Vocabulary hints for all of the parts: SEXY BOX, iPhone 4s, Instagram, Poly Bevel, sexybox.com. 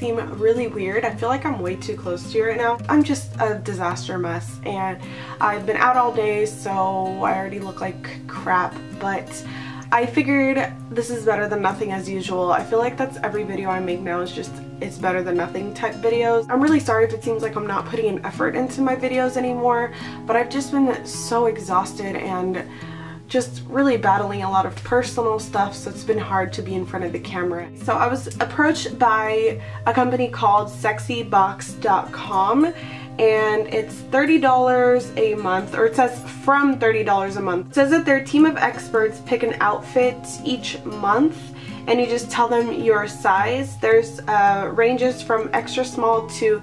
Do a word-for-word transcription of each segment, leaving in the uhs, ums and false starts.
seem really weird. I feel like I'm way too close to you right now. I'm just a disaster mess, and I've been out all day, so I already look like crap, but I figured this is better than nothing as usual. I feel like that's every video I make now is just it's better than nothing type videos. I'm really sorry if it seems like I'm not putting an effort into my videos anymore, but I've just been so exhausted and just really battling a lot of personal stuff, so it's been hard to be in front of the camera. So I was approached by a company called sexy box dot com, and it's thirty dollars a month, or it says from thirty dollars a month. It says that their team of experts pick an outfit each month, and you just tell them your size. There's uh, ranges from extra small to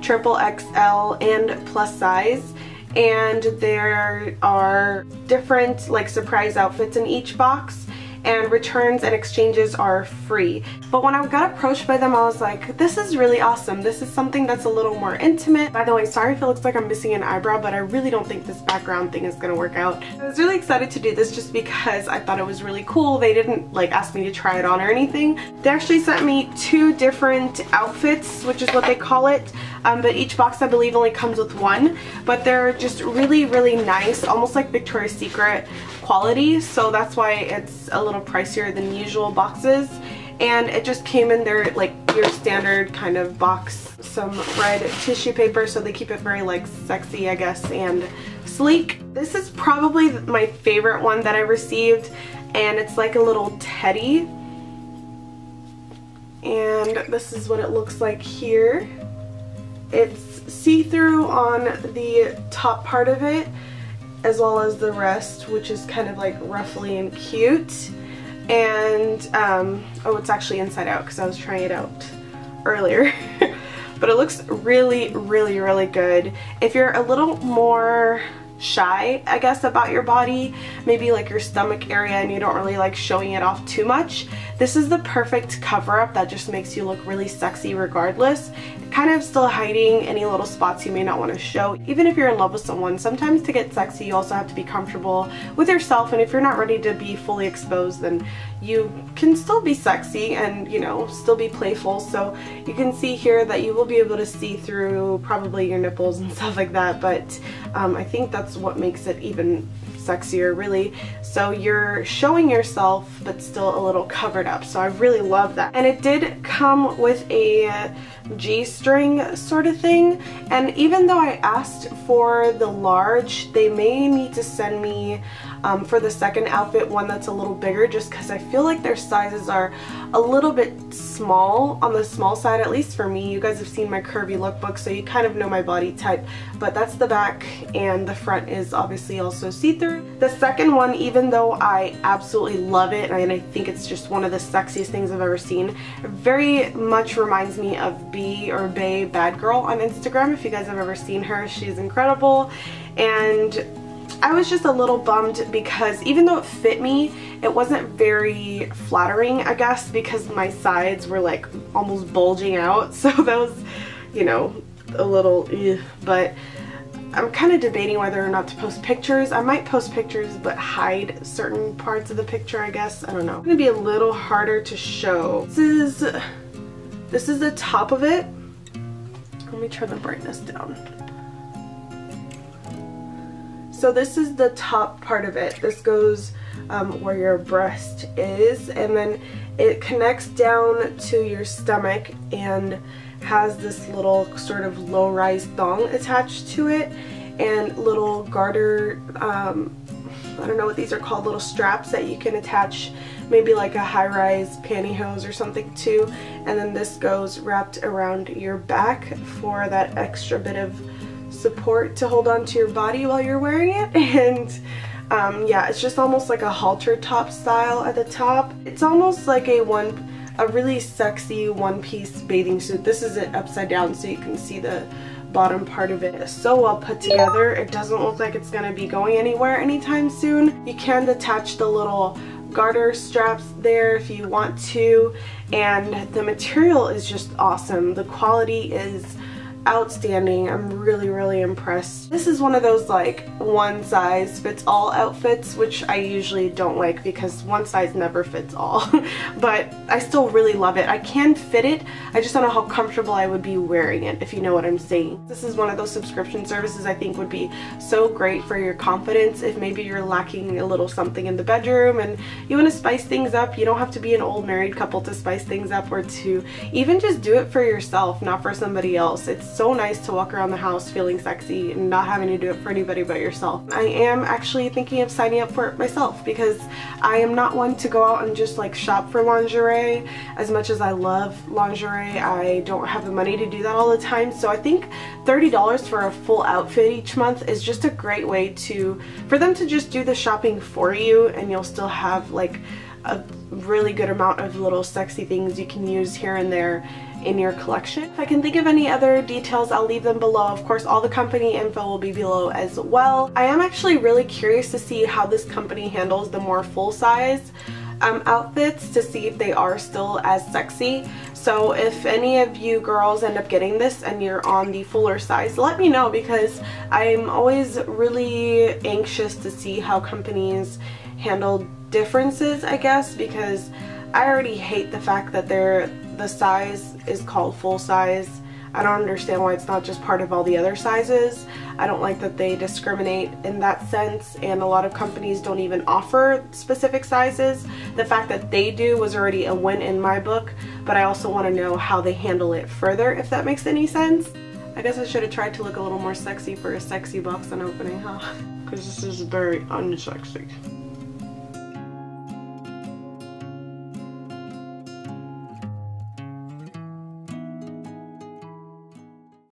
triple X L and plus size, and there are different like surprise outfits in each box, and returns and exchanges are free. But when I got approached by them, I was like, this is really awesome. This is something that's a little more intimate. By the way, sorry if it looks like I'm missing an eyebrow, but I really don't think this background thing is gonna work out. I was really excited to do this just because I thought it was really cool. They didn't like ask me to try it on or anything. They actually sent me two different outfits, which is what they call it, um, but each box I believe only comes with one, but they're just really, really nice, almost like Victoria's Secret quality, so that's why it's a little pricier than usual boxes. And it just came in there like your standard kind of box, some red tissue paper, so they keep it very like sexy, I guess, and sleek. This is probably my favorite one that I received, and it's like a little teddy, and this is what it looks like here. It's see-through on the top part of it, as well as the rest, which is kind of like ruffly and cute. And um, oh, it's actually inside out because I was trying it out earlier. But it looks really, really, really good. If you're a little more shy, I guess, about your body, maybe like your stomach area, and you don't really like showing it off too much, this is the perfect cover-up that just makes you look really sexy regardless, kind of still hiding any little spots you may not want to show. Even if you're in love with someone, sometimes to get sexy you also have to be comfortable with yourself, and if you're not ready to be fully exposed, then you can still be sexy and, you know, still be playful. So you can see here that you will be able to see through probably your nipples and stuff like that, but um, I think that's That's what makes it even sexier, really. So you're showing yourself but still a little covered up, so I really love that. And it did come with a G-string sort of thing, and even though I asked for the large, they may need to send me um, for the second outfit one that's a little bigger, just because I feel like their sizes are a little bit small, on the small side, at least for me. You guys have seen my curvy lookbook, so you kind of know my body type, but that's the back, and the front is obviously also see-through. The second one, even though I absolutely love it, and I think it's just one of the sexiest things I've ever seen, very much reminds me of B or Bay Bad Girl on Instagram. If you guys have ever seen her, she's incredible. And I was just a little bummed because even though it fit me, it wasn't very flattering, I guess, because my sides were like almost bulging out. So that was, you know, a little ugh, but I'm kind of debating whether or not to post pictures. I might post pictures but hide certain parts of the picture, I guess. I don't know. It's gonna be a little harder to show. This is, this is the top of it. Let me turn the brightness down. So this is the top part of it. This goes um, where your breast is, and then it connects down to your stomach and has this little sort of low-rise thong attached to it, and little garter, um, I don't know what these are called, little straps that you can attach maybe like a high-rise pantyhose or something to, and then this goes wrapped around your back for that extra bit of support to hold on to your body while you're wearing it. And um, yeah, it's just almost like a halter top style at the top. It's almost like a one a really sexy one-piece bathing suit. This is it upside down, so you can see the bottom part of it. It's so well put together. It doesn't look like it's gonna be going anywhere anytime soon. You can detach the little garter straps there if you want to, and the material is just awesome. The quality is outstanding. I'm really, really impressed. This is one of those like one size fits all outfits, which I usually don't like because one size never fits all. But I still really love it. I can fit it. I just don't know how comfortable I would be wearing it, if you know what I'm saying. This is one of those subscription services I think would be so great for your confidence if maybe you're lacking a little something in the bedroom and you want to spice things up. You don't have to be an old married couple to spice things up, or to even just do it for yourself, not for somebody else. It's so nice to walk around the house feeling sexy and not having to do it for anybody but yourself. I am actually thinking of signing up for it myself because I am not one to go out and just like shop for lingerie. As much as I love lingerie, I don't have the money to do that all the time. So I think thirty dollars for a full outfit each month is just a great way to for them to just do the shopping for you, and you'll still have like a really good amount of little sexy things you can use here and there in your collection. If I can think of any other details, I'll leave them below. Of course, all the company info will be below as well. I am actually really curious to see how this company handles the more full-size um, outfits to see if they are still as sexy. So if any of you girls end up getting this and you're on the fuller size, let me know, because I'm always really anxious to see how companies handle differences, I guess, because I already hate the fact that they're the size is called full size. I don't understand why it's not just part of all the other sizes. I don't like that they discriminate in that sense, and a lot of companies don't even offer specific sizes. The fact that they do was already a win in my book, but I also want to know how they handle it further, if that makes any sense. I guess I should have tried to look a little more sexy for a sexy box on opening, huh? Because this is very unsexy.